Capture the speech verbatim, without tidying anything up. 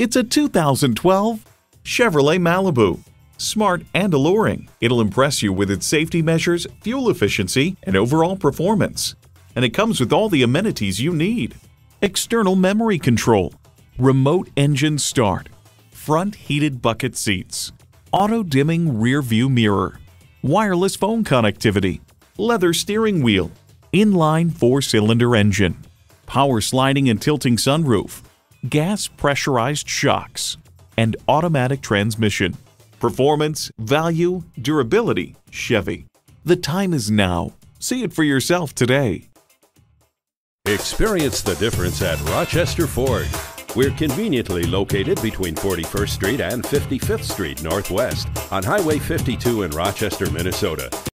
It's a two thousand twelve Chevrolet Malibu. Smart and alluring, it'll impress you with its safety measures, fuel efficiency, and overall performance. And it comes with all the amenities you need. External memory control, remote engine start, front heated bucket seats, auto-dimming rear-view mirror, wireless phone connectivity, leather steering wheel, inline four-cylinder engine, power sliding and tilting sunroof, gas pressurized shocks, and automatic transmission. Performance, value, durability, Chevy. The time is now. See it for yourself today. Experience the difference at Rochester Ford. We're conveniently located between forty-first Street and fifty-fifth Street Northwest on Highway fifty-two in Rochester, Minnesota.